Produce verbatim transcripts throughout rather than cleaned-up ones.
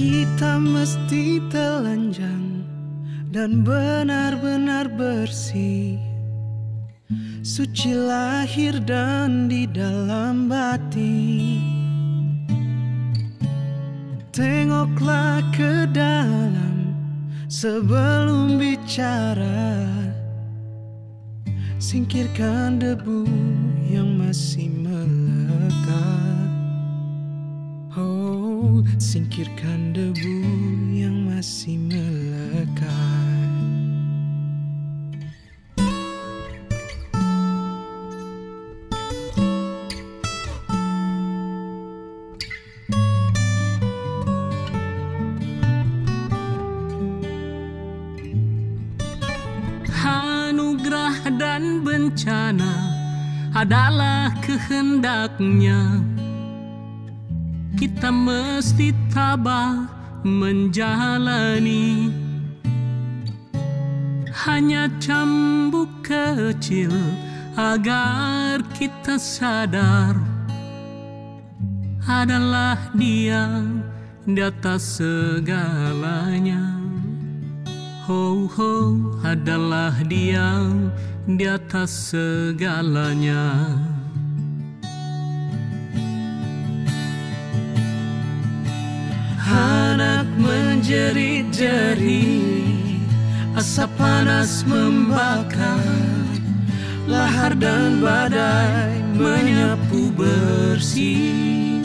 kita mesti telanjang dan benar-benar bersih, suci lahir dan di dalam batin. Tengoklah ke dalam sebelum bicara, singkirkan debu yang masih melekat. Oh, singkirkan debu yang masih melekat. Anugerah dan bencana adalah kehendaknya. Kita mesti tabah menjalani. Hanya cambuk kecil agar kita sadar, adalah Dia di atas segalanya. Ho ho, adalah Dia di atas segalanya. Anak menjerit-jerit, asap panas membakar, lahar dan badai menyapu bersih.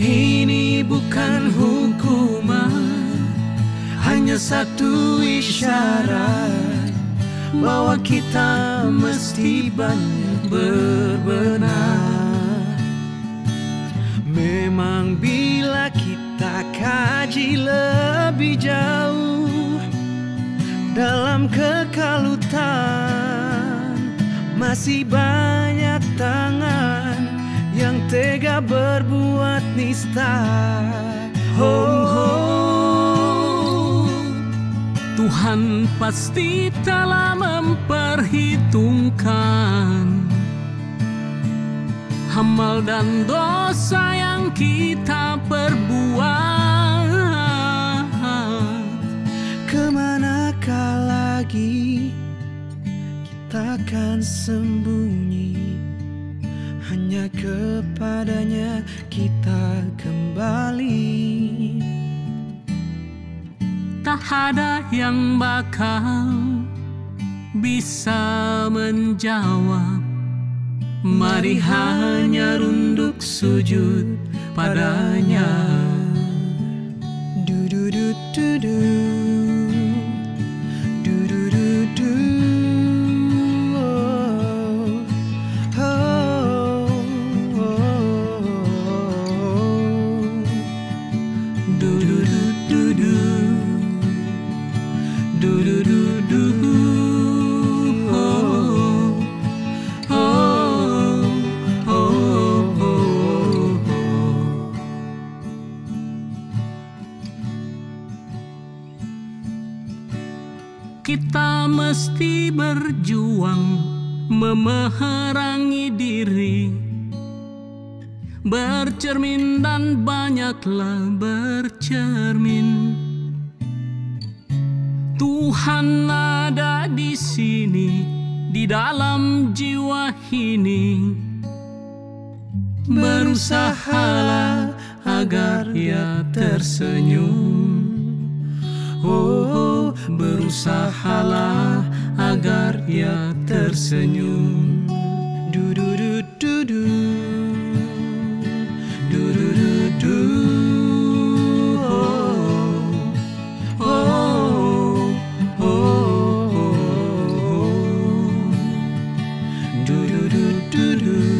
Ini bukan hukuman, hanya satu isyarat bahwa kita mesti banyak berbenar. Memang bila kita kaji lebih jauh dalam kekalutan, masih banyak tangan yang tega berbuat nista. Oh, oh, Tuhan pasti telah memperhitungkan amal dan dosa yang kita perbuat. Kemanakah lagi kita akan sembunyi? Hanya kepadanya kita kembali. Tak ada yang bakal bisa menjawab. Mari hanya runduk sujud padanya. Du du du du du, du du du du. Oh, oh, oh, oh. Du du du du du, du du du du. Kita mesti berjuang memerangi diri, bercermin dan banyaklah bercermin. Tuhan ada di sini, di dalam jiwa ini. Berusahalah agar ia tersenyum. Oh, berusahalah agar ia tersenyum. Du du du du du, du du du du. Oh, oh, oh, oh, oh. Du du du du du.